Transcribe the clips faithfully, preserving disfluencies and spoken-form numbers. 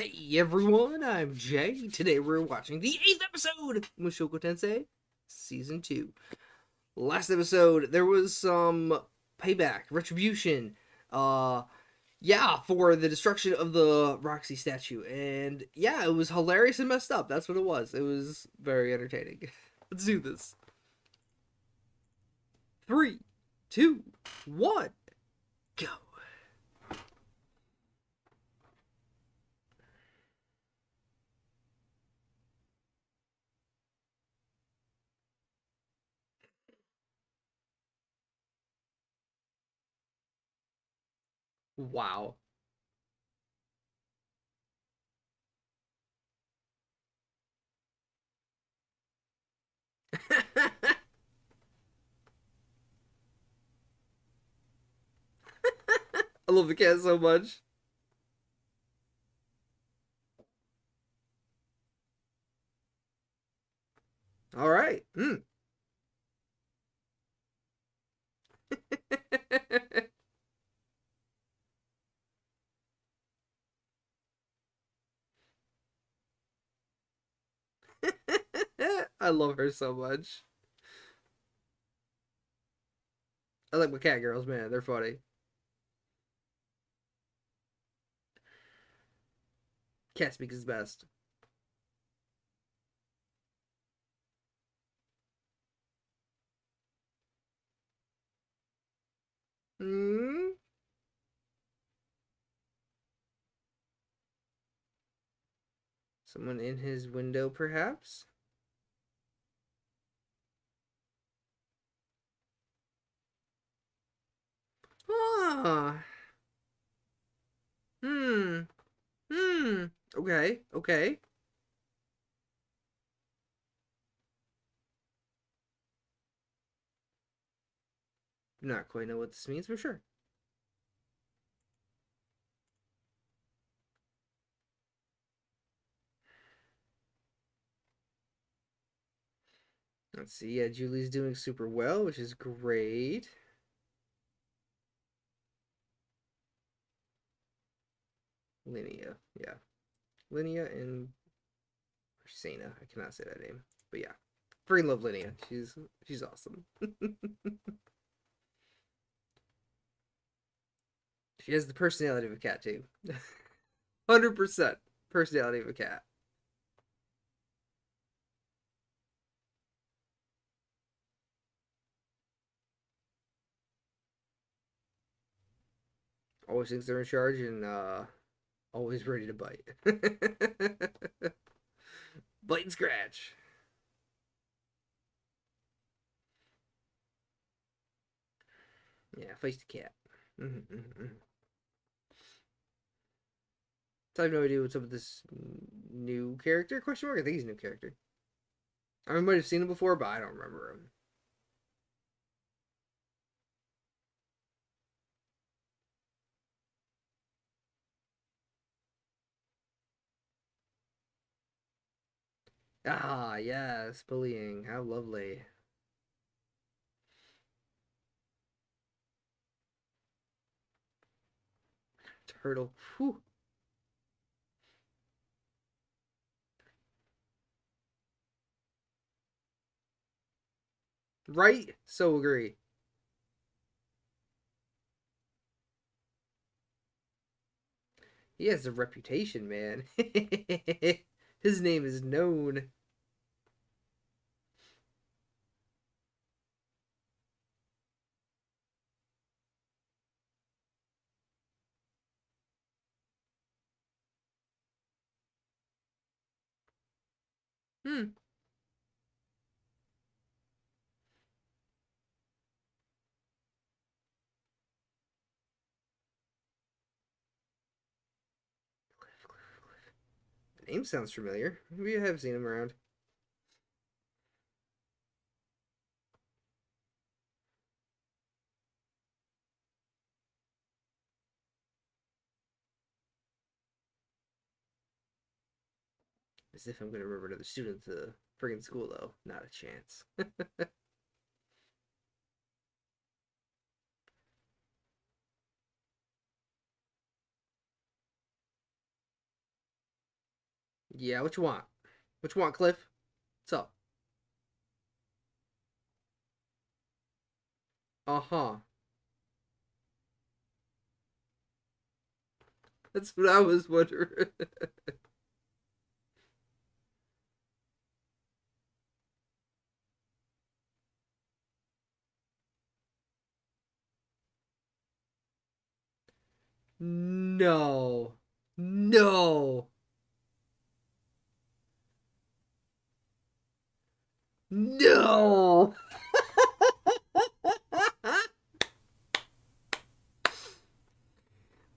Hey everyone, I'm Jay. Today we're watching the eighth episode of Mushoku Tensei Season two. Last episode, there was some payback, retribution, uh, yeah, for the destruction of the Roxy statue. And yeah, it was hilarious and messed up. That's what it was. It was very entertaining. Let's do this. Three, two, one, go. Wow. I love the cat so much. All right. Mm. I love her so much. I like my cat girls, man. They're funny. Cat speak is best. Hmm. Someone in his window, perhaps? Ah. Hmm. Hmm. Okay. Okay. Not quite know what this means, but sure. Let's see. Yeah, Julie's doing super well, which is great. Linnea, yeah. Linnea and Persena. I cannot say that name. But yeah. Freaking love Linnea. She's she's awesome. She has the personality of a cat too. one hundred percent personality of a cat. Always thinks they're in charge and uh always ready to bite. Bite and scratch. Yeah, face the cat. Mm-hmm, mm-hmm. So I have no idea what's up with this new character? Question mark? I think he's a new character. I might have seen him before, but I don't remember him. Ah, yes, bullying. How lovely. Turtle. Whew. Right? So agree. He has a reputation, man. His name is known. Hmm. Cliff, Cliff, Cliff. The name sounds familiar. Maybe I have seen him around. As if I'm going to remember another student to friggin' school, though. Not a chance. Yeah, what you want? What you want, Cliff? What's up? Uh-huh. That's what I was wondering. No. No. No.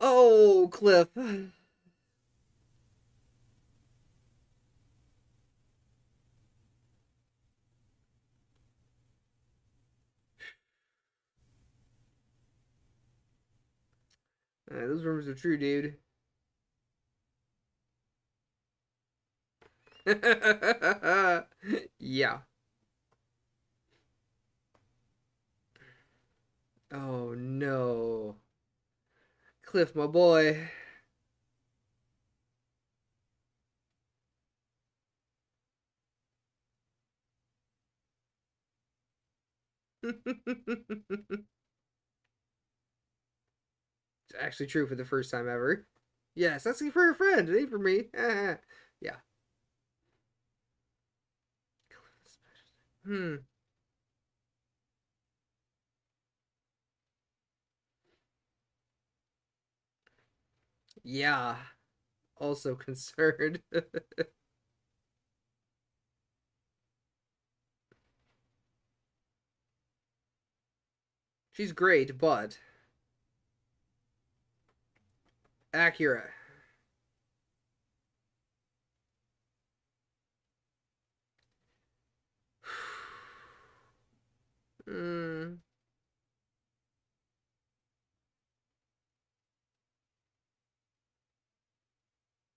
Oh, Cliff. Alright, those rumors are true, dude. Yeah. Oh, no. Cliff, my boy. It's actually true for the first time ever. Yes, that's for your friend. It ain't for me. Yeah. Hmm. Yeah. Also concerned. She's great, but accurate. Hmm.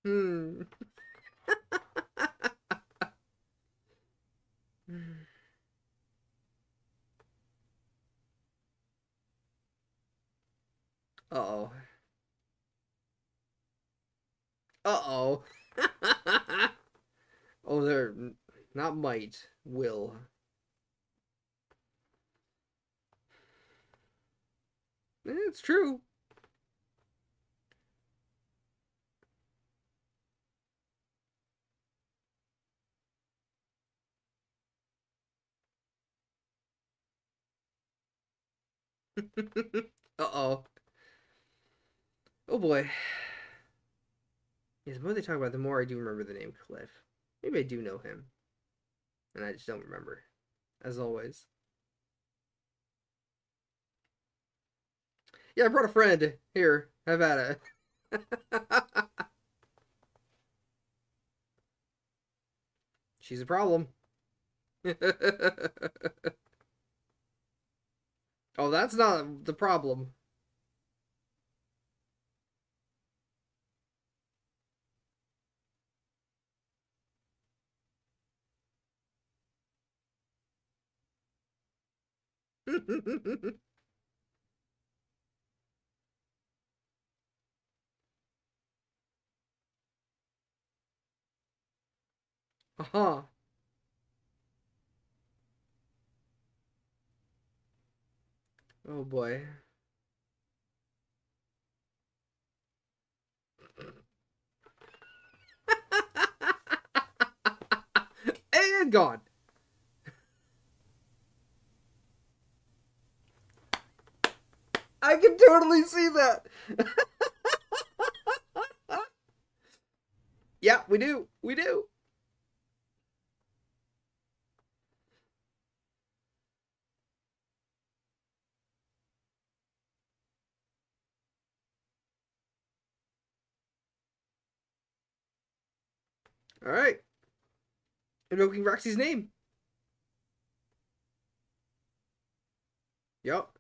Hmm. Uh-oh. Uh-oh. Oh, they're not might, will. It's true. Uh-oh. Oh, boy. Yeah, the more they talk about it, the more I do remember the name Cliff. Maybe I do know him. And I just don't remember. As always. Yeah, I brought a friend. Here, have at it. She's a problem. Oh, that's not the problem. Uh-huh. Oh boy. And gone. I can totally see that. Yeah, we do. We do. All right, invoking Roxy's name. Yup.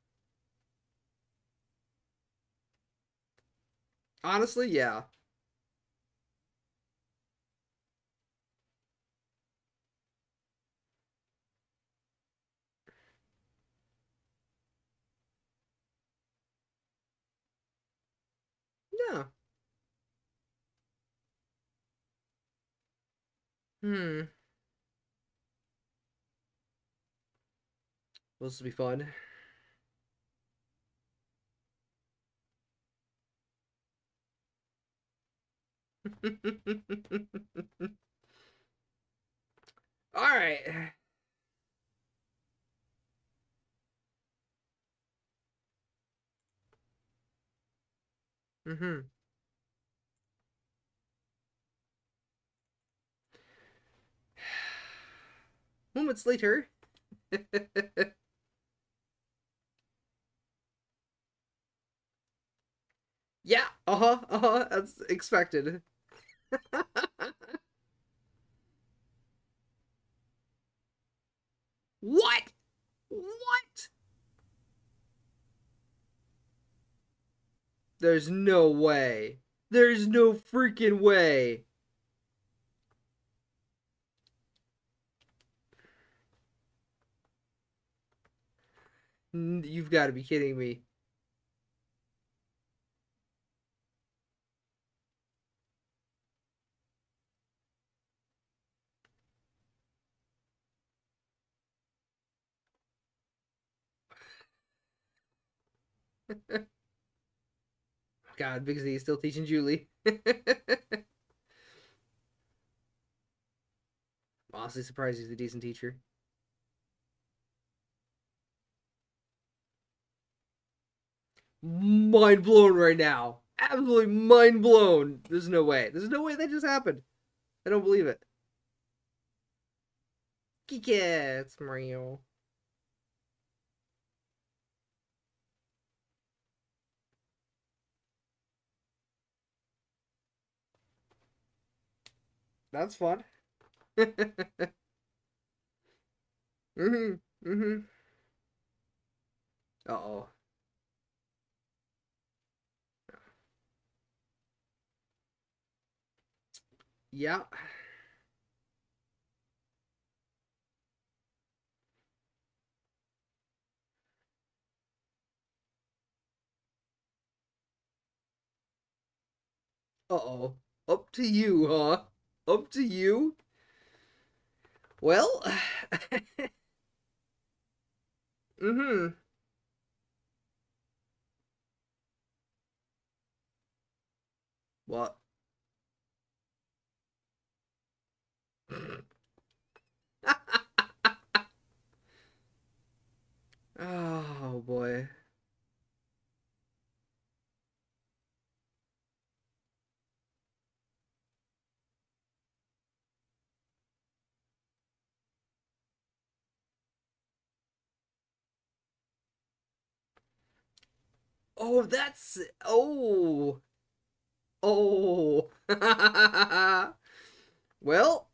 Honestly, yeah. No. Hmm. Well, this will be fun. All right. Mm-hmm. Moments later. Yeah, uh-huh, uh-huh, that's expected. What? What? There's no way. There's no freaking way. You've got to be kidding me. God, Big Z is still teaching Julie. I'm honestly surprised he's a decent teacher. Mind blown right now. Absolutely mind blown. There's no way. There's no way that just happened. I don't believe it. Kika, it's Mario. That's fun. mm-hmm. Mm-hmm. Uh-oh. Yeah. Uh-oh. Up to you, huh? Up to you. Well. mm-hmm. What? Oh boy. Oh, that's oh. Oh. Well,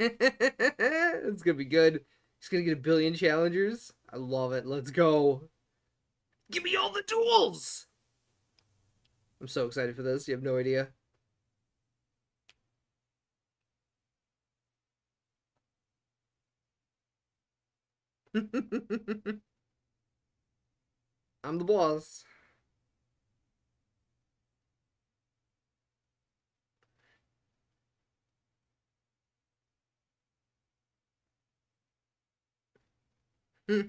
it's gonna be good. He's gonna get a billion challengers. I love it. Let's go. Give me all the duels. I'm so excited for this. You have no idea. I'm the boss. Got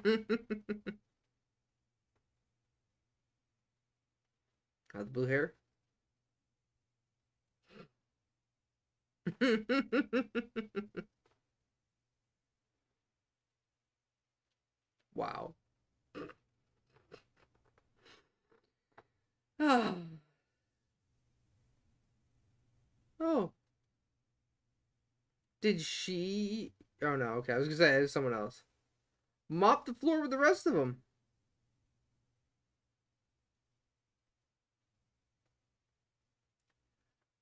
the blue hair. Wow. Oh. Oh. Did she? Oh no. Okay, I was gonna say it was someone else. Mop the floor with the rest of them.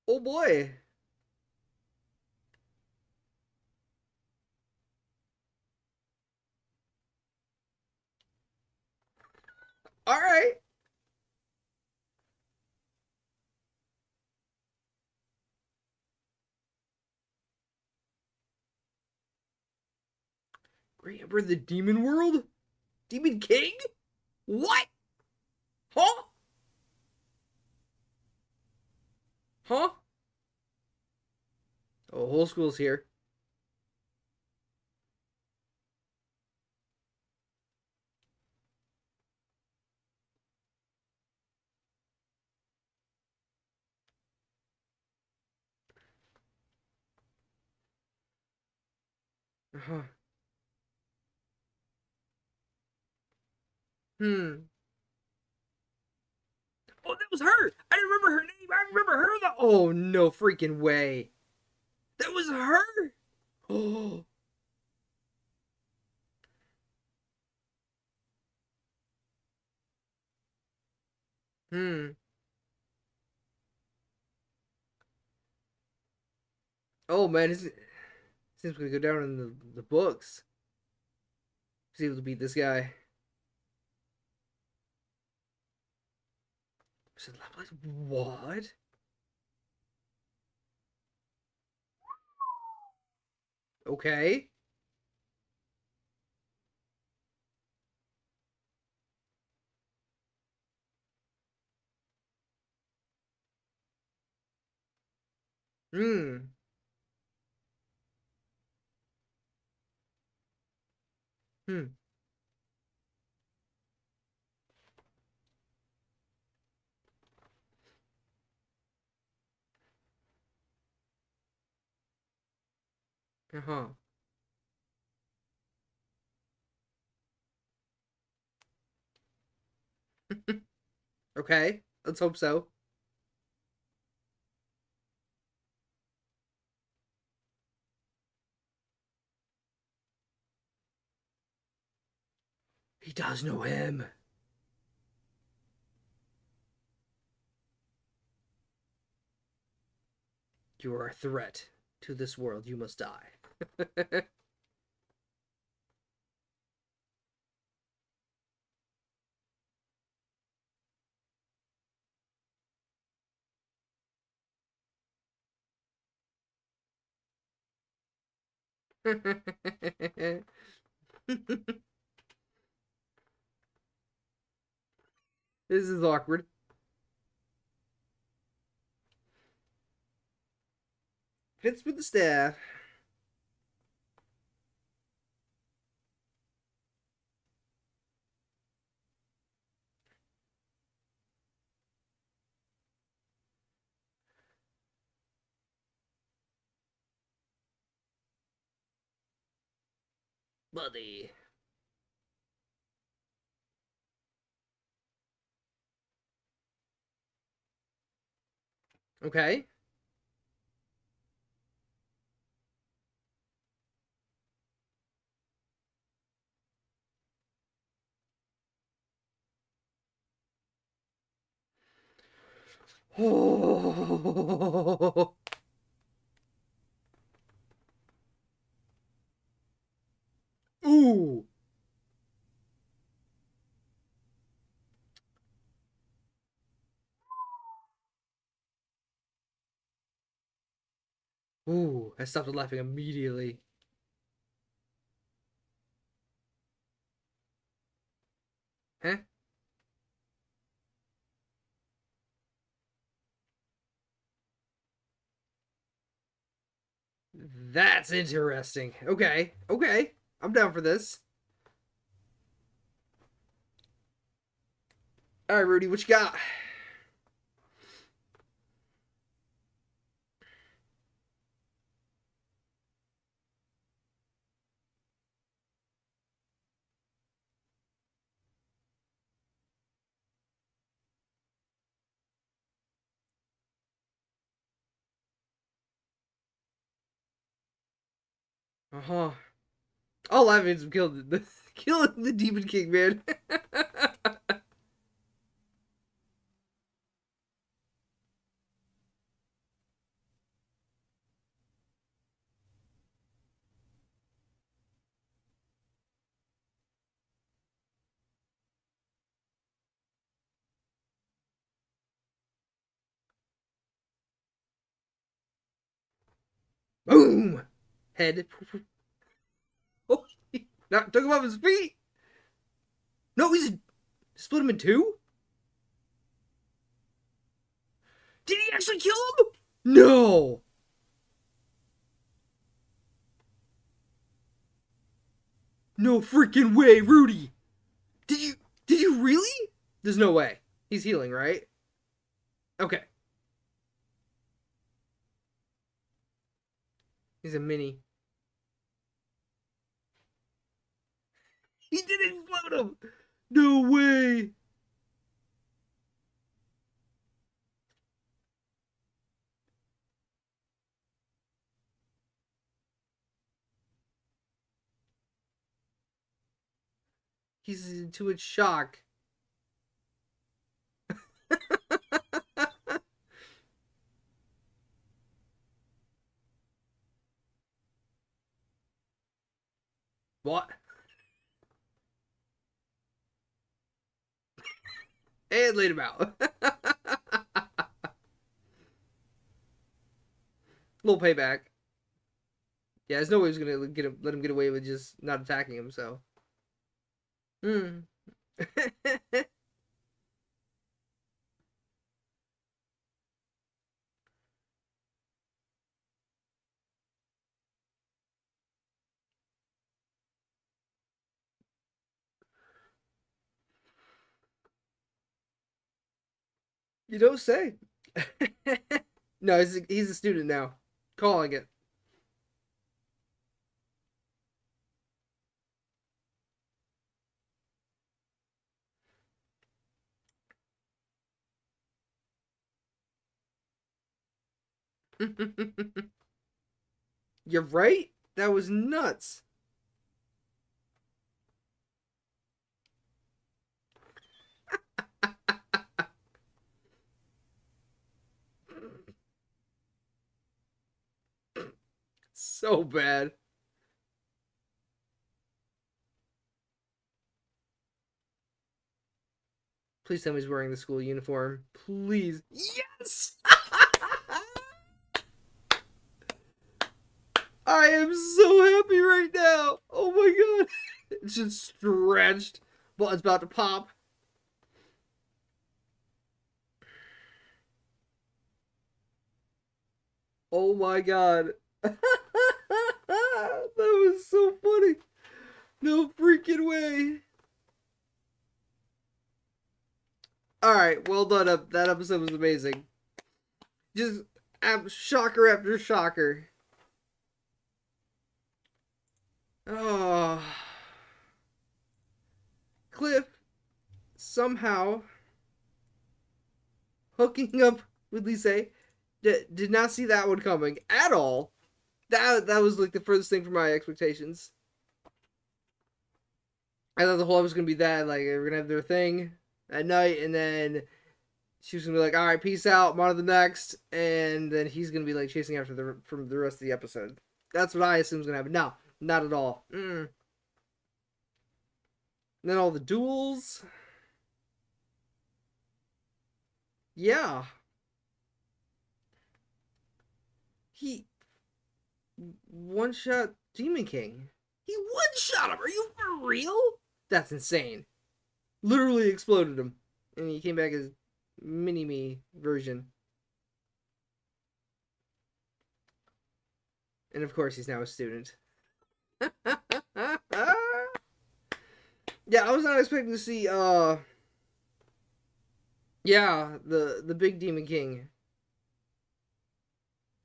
Oh boy. All right. Remember the demon world? Demon King? What? Huh? whole school's here. Huh. Hmm. Oh, that was her! I didn't remember her name! I remember her though! Oh, no freaking way! That was her! Oh! Hmm. Oh, man, is it... Seems we go down in the, the books. He's able to beat this guy. What? Okay. Hmm. Hmm. Uh-huh. Okay, let's hope so. He does know him. You are a threat to this world. You must die. This is awkward. Fits with the staff. Buddy. Okay. Oh. Ooh. Ooh, I stopped laughing immediately. Huh? That's interesting. Okay, okay. I'm down for this. Alright, Rudy, what you got? Uh-huh. All I've been is killing the, killing the Demon King, man. Boom! Head. Oh, he knocked, took him off his feet. No, he's split him in two. Did he actually kill him? No. No freaking way, Rudy! Did you... Did you really? There's no way. He's healing, right? Okay. He's a mini. He didn't float him! No way! He's into a shock. What? And laid him out. Little payback. Yeah, there's no way he's gonna get him, let him get away with just not attacking him. So. Hmm. You don't say. No, he's a, he's a student now. Calling it. You're right? That was nuts. So bad. Please tell me he's wearing the school uniform. Please. Yes! I am so happy right now. Oh my god. It's just stretched. Well, it's about to pop. Oh my god. That was so funny. No freaking way. Alright, well done. Up That episode was amazing. Just shocker after shocker. Oh. Cliff somehow hooking up with Lise. D did not see that one coming at all. That that was like the furthest thing from my expectations. I thought the whole episode was gonna be that, like they were gonna have their thing at night, and then she was gonna be like, "All right, peace out, on to the next," and then he's gonna be like chasing after the from the rest of the episode. That's what I assume is gonna happen. No. Not at all. Mm. And then all the duels. Yeah. He one-shot Demon King. He one-shot him. Are you for real? That's insane. Literally exploded him. And he came back as mini-me version. And of course he's now a student. Yeah, I was not expecting to see uh yeah the the big Demon King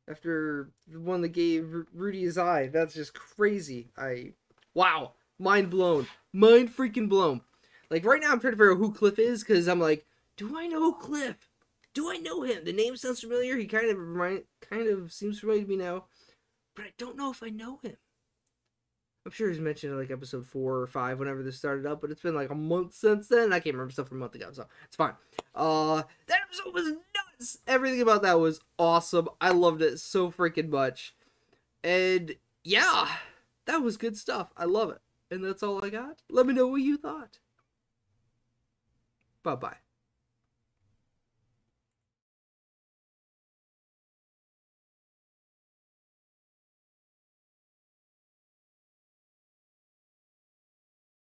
after the one that gave Rudy his eye. That's just crazy. I wow, mind blown, mind freaking blown. Like right now I'm trying to figure out who Cliff is, because I'm like, do I know Cliff? Do I know him? The name sounds familiar. He kind of remind kind of seems familiar to me now, but I don't know if I know him. I'm sure he's mentioned in like episode four or five whenever this started up, but it's been like a month since then. And I can't remember stuff from a month ago, so it's fine. Uh, that episode was nuts. Everything about that was awesome. I loved it so freaking much. And yeah, that was good stuff. I love it. And that's all I got. Let me know what you thought. Bye-bye.